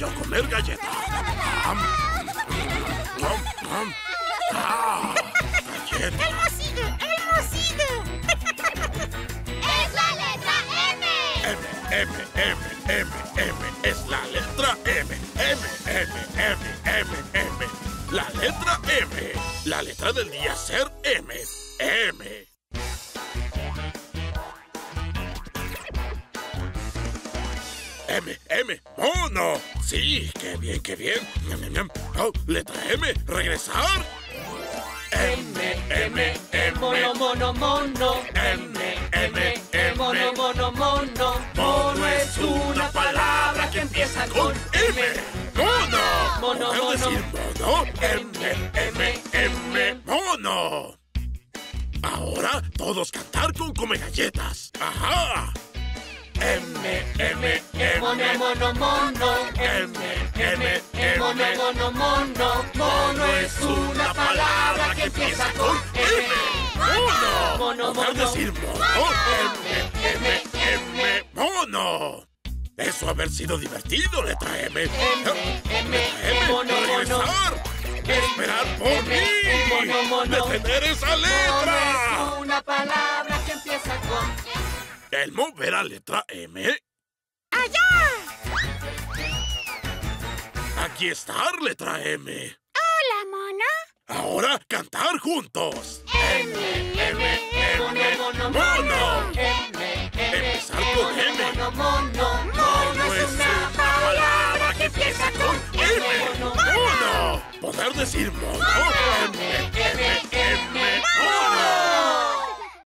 voy a comer galletas. ¡Ah! ¡Galletas! ¡Elmo sigue! ¡Elmo sigue! ¡Es la letra M! M, M, M, M, M. Es la letra M. M, M, M, M, M. La letra M. La letra del día ser M. M. M, M, mono. Sí, qué bien, qué bien. Oh, letra M, regresar. M, M, M, mono, mono, mono. M, M, M, mono, mono, mono. Mono es una palabra que empieza con M. Mono. Mono, mono. Mono. M, M, M, mono. Ahora todos cantar con Comegalletas. Ajá. M, M, M, mono, mono, mono. M, M, M, mono, mono, mono. Mono es una palabra que empieza con M. Mono. Mono, mono. ¿Puedes decir mono? M, M, M, mono. Eso haber sido divertido, letra M. M, M, M, mono, mono. Esperar por mí. Mono, mono. Detener esa letra. Mono es una palabra que empieza con M. Elmo, ver a letra M. ¡Allá! Aquí está, letra M. Hola, mono. Ahora, cantar juntos. M, M, M, mono, mono. Empezar con M. Mono, mono, mono es una palabra que empieza con M. Mono. Poder decir mono. M, M, M, mono.